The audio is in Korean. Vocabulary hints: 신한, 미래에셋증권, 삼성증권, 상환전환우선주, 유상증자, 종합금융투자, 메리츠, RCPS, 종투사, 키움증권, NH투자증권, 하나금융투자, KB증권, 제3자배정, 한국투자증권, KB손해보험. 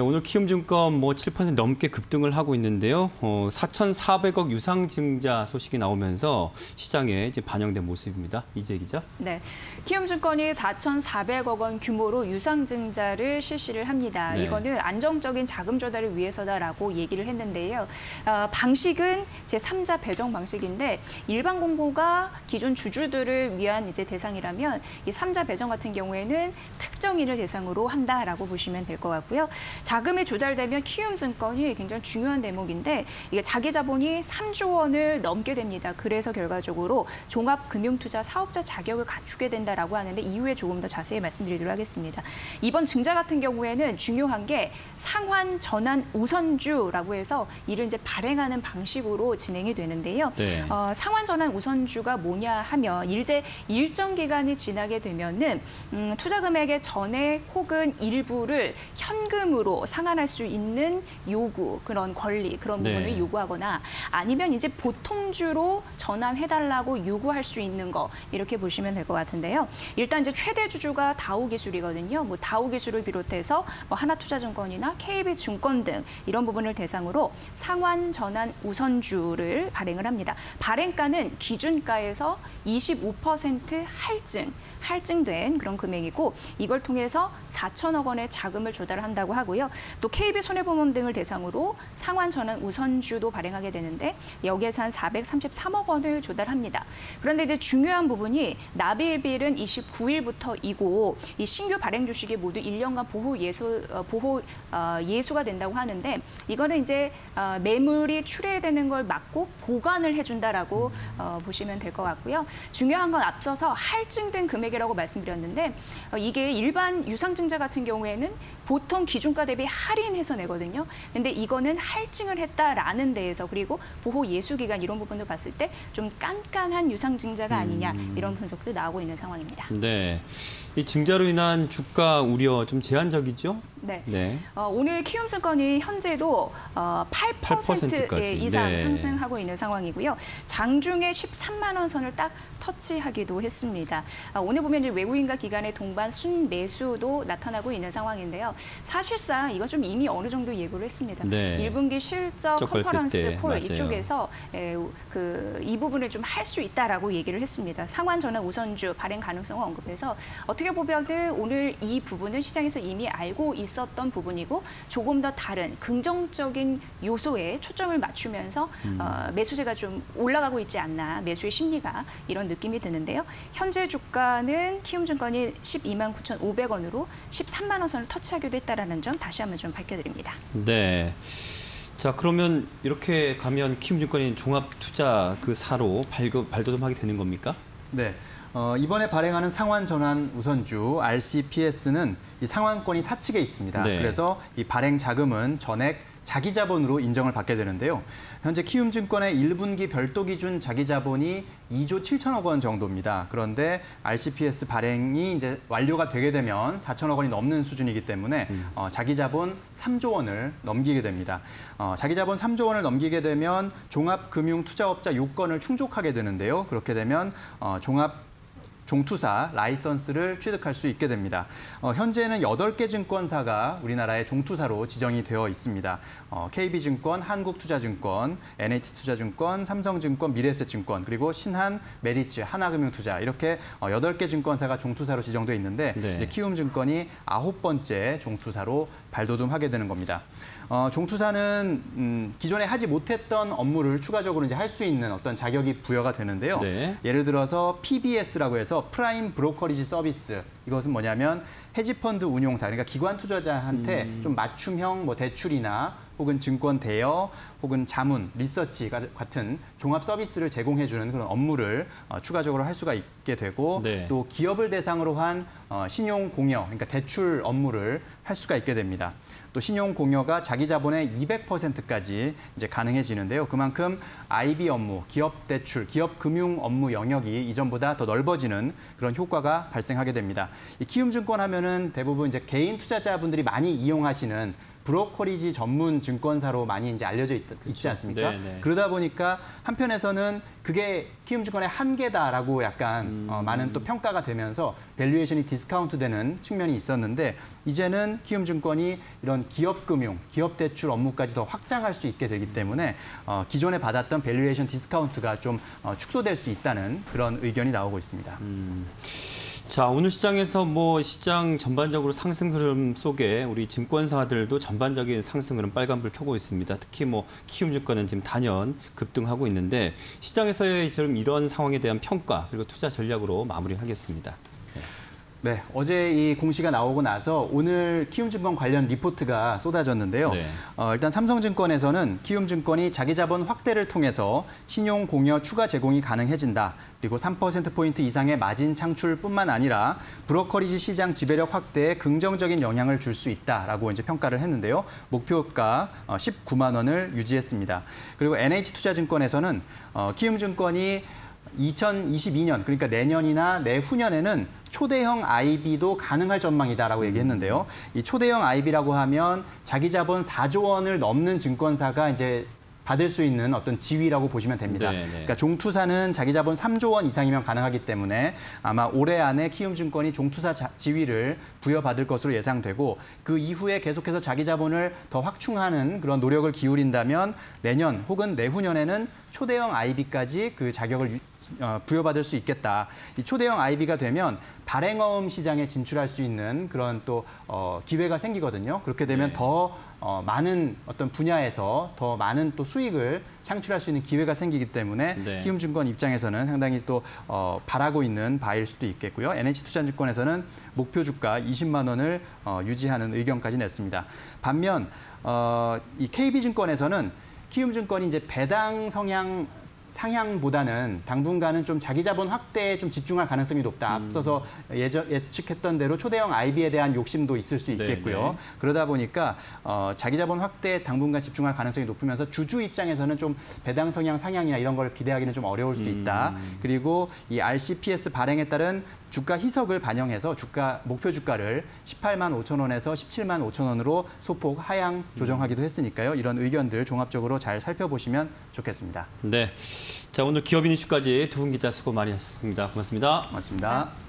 오늘 키움증권 7% 넘게 급등을 하고 있는데요. 4,400억 유상증자 소식이 나오면서 시장에 이제 반영된 모습입니다. 이재 기자. 네, 키움증권이 4,400억 원 규모로 유상증자를 실시를 합니다. 네. 이거는 안정적인 자금 조달을 위해서다라고 얘기를 했는데요. 방식은 제3자 배정 방식인데 일반 공모가 기존 주주들을 위한 이제 대상이라면 이 3자 배정 같은 경우에는 특정인을 대상으로 한다라고 보시면 될 것 같고요. 자금이 조달되면 키움증권이 굉장히 중요한 대목인데 이게 자기 자본이 3조 원을 넘게 됩니다. 그래서 결과적으로 종합금융투자 사업자 자격을 갖추게 된다라고 하는데 이후에 조금 더 자세히 말씀드리도록 하겠습니다. 이번 증자 같은 경우에는 중요한 게 상환 전환 우선주라고 해서 이를 이제 발행하는 방식으로 진행이 되는데요. 네. 상환 전환 우선주가 뭐냐 하면 이제 일정 기간이 지나게 되면은 투자 금액의 전액 혹은 일부를 현금으로 상환할 수 있는 요구, 그런 권리, 그런 부분을 네. 요구하거나 아니면 이제 보통주로 전환해달라고 요구할 수 있는 거 이렇게 보시면 될 것 같은데요. 일단 이제 최대 주주가 다우 기술이거든요. 다우 기술을 비롯해서 하나투자증권이나 KB증권 등 이런 부분을 대상으로 상환 전환 우선주를 발행을 합니다. 발행가는 기준가에서 25% 할증된 그런 금액이고 이걸 통해서 4천억 원의 자금을 조달한다고 하고요. 또 KB손해보험 등을 대상으로 상환 전환 우선주도 발행하게 되는데 여기에서 한 433억 원을 조달합니다. 그런데 이제 중요한 부분이 납입일은 29일부터이고 이 신규 발행 주식이 모두 1년간 보호 예수가 된다고 하는데 이거는 이제 매물이 출회되는 걸 막고 보관을 해준다라고 보시면 될 것 같고요. 중요한 건 앞서서 할증된 금액 이라고 말씀드렸는데 이게 일반 유상증자 같은 경우에는 보통 기준가 대비 할인해서 내거든요. 근데 이거는 할증을 했다라는 데에서 그리고 보호 예수 기간 이런 부분도 봤을 때 좀 깐깐한 유상증자가 아니냐 이런 분석도 나오고 있는 상황입니다. 네, 이 증자로 인한 주가 우려 좀 제한적이죠? 네. 네. 오늘 키움증권이 현재도 8% 이상 네. 상승하고 있는 상황이고요. 장중에 13만 원 선을 딱 터치하기도 했습니다. 오늘 보면 이제 외국인과 기관의 동반 순매수도 나타나고 있는 상황인데요. 사실상 이거 좀 이미 어느 정도 예고를 했습니다. 네. 1분기 실적 컨퍼런스 콜 이쪽에서 이 부분을 좀 할 수 있다라고 얘기를 했습니다. 상환 전환 우선주 발행 가능성을 언급해서 어떻게 보면은 오늘 이 부분은 시장에서 이미 알고 있었던 부분이고 조금 더 다른 긍정적인 요소에 초점을 맞추면서 매수세가 좀 올라가고 있지 않나 매수의 심리가 이런 느낌이 드는데요. 현재 주가는 키움증권이 129,500원으로 13만 원 선을 터치하기도 했다라는 점 다시 한번 좀 밝혀드립니다. 네. 자, 그러면 이렇게 가면 키움증권이 종합투자 그 사로 발돋움하게 되는 겁니까? 네. 이번에 발행하는 상환 전환 우선주 RCPS는 이 상환권이 사측에 있습니다. 네. 그래서 이 발행 자금은 전액 자기 자본으로 인정을 받게 되는데요. 현재 키움증권의 1분기 별도 기준 자기 자본이 2조 7천억 원 정도입니다. 그런데 RCPS 발행이 이제 완료가 되게 되면 4천억 원이 넘는 수준이기 때문에 자기 자본 3조 원을 넘기게 됩니다. 자기 자본 3조 원을 넘기게 되면 종합금융투자업자 요건을 충족하게 되는데요. 그렇게 되면 종투사 라이선스를 취득할 수 있게 됩니다. 현재는 8개 증권사가 우리나라의 종투사로 지정이 되어 있습니다. KB증권, 한국투자증권, NH투자증권, 삼성증권, 미래에셋증권, 그리고 신한, 메리츠, 하나금융투자 이렇게 8개 증권사가 종투사로 지정돼 있는데 네. 이제 키움증권이 9번째 종투사로 발돋움하게 되는 겁니다. 종투사는 기존에 하지 못했던 업무를 추가적으로 이제 할 수 있는 어떤 자격이 부여가 되는데요. 네. 예를 들어서 PBS라고 해서 프라임 브로커리지 서비스. 이것은 뭐냐면 헤지펀드 운용사, 그러니까 기관 투자자한테 좀 맞춤형 대출이나 혹은 증권 대여 혹은 자문, 리서치 같은 종합 서비스를 제공해주는 그런 업무를 추가적으로 할 수가 있게 되고 네. 또 기업을 대상으로 한 신용 공여, 그러니까 대출 업무를 할 수가 있게 됩니다. 또 신용 공여가 자기 자본의 200%까지 이제 가능해지는데요. 그만큼 IB 업무, 기업 대출, 기업 금융 업무 영역이 이전보다 더 넓어지는 그런 효과가 발생하게 됩니다. 이 키움증권 하면은 대부분 이제 개인 투자자분들이 많이 이용하시는 브로커리지 전문 증권사로 많이 이제 알려져 있지 않습니까? 네네. 그러다 보니까 한편에서는 그게 키움증권의 한계다라고 약간 많은 또 평가가 되면서 밸류에이션이 디스카운트되는 측면이 있었는데 이제는 키움증권이 이런 기업금융, 기업대출 업무까지 더 확장할 수 있게 되기 때문에 기존에 받았던 밸류에이션 디스카운트가 좀 축소될 수 있다는 그런 의견이 나오고 있습니다. 자, 오늘 시장에서 뭐 시장 전반적으로 상승 흐름 속에 우리 증권사들도 전반적인 상승 흐름 빨간불 켜고 있습니다. 특히 뭐 키움증권은 지금 단연 급등하고 있는데 시장에서의 지금 이런 상황에 대한 평가 그리고 투자 전략으로 마무리하겠습니다. 네, 어제 이 공시가 나오고 나서 오늘 키움증권 관련 리포트가 쏟아졌는데요. 네. 일단 삼성증권에서는 키움증권이 자기 자본 확대를 통해서 신용 공여 추가 제공이 가능해진다. 그리고 3%포인트 이상의 마진 창출뿐만 아니라 브로커리지 시장 지배력 확대에 긍정적인 영향을 줄 수 있다라고 이제 평가를 했는데요. 목표가 19만 원을 유지했습니다. 그리고 NH투자증권에서는 키움증권이 2022년, 그러니까 내년이나 내후년에는 초대형 IB도 가능할 전망이다라고 얘기했는데요. 이 초대형 IB라고 하면 자기 자본 4조 원을 넘는 증권사가 이제 받을 수 있는 어떤 지위라고 보시면 됩니다. 네네. 그러니까 종투사는 자기 자본 3조 원 이상이면 가능하기 때문에 아마 올해 안에 키움증권이 종투사 지위를 부여받을 것으로 예상되고 그 이후에 계속해서 자기 자본을 더 확충하는 그런 노력을 기울인다면 내년 혹은 내후년에는 초대형 IB까지 그 자격을 부여받을 수 있겠다. 이 초대형 IB가 되면 발행어음 시장에 진출할 수 있는 그런 또 기회가 생기거든요. 그렇게 되면 네. 더 많은 어떤 분야에서 더 많은 또 수익을 창출할 수 있는 기회가 생기기 때문에 네. 키움증권 입장에서는 상당히 또 바라고 있는 바일 수도 있겠고요. NH투자증권에서는 목표 주가 20만 원을 유지하는 의견까지 냈습니다. 반면 이 KB증권에서는 키움증권이 이제 배당 성향 상향보다는 당분간은 좀 자기 자본 확대에 좀 집중할 가능성이 높다. 앞서서 예측했던 대로 초대형 IB에 대한 욕심도 있을 수 있겠고요. 네네. 그러다 보니까 자기 자본 확대에 당분간 집중할 가능성이 높으면서 주주 입장에서는 좀 배당 성향 상향이나 이런 걸 기대하기는 좀 어려울 수 있다. 그리고 이 RCPS 발행에 따른 주가 희석을 반영해서 주가 목표 주가를 18만 5천 원에서 17만 5천 원으로 소폭 하향 조정하기도 했으니까요. 이런 의견들 종합적으로 잘 살펴보시면 좋겠습니다. 네. 자, 오늘 기업인 이슈까지 두 분 기자 수고 많이 하셨습니다. 고맙습니다. 고맙습니다.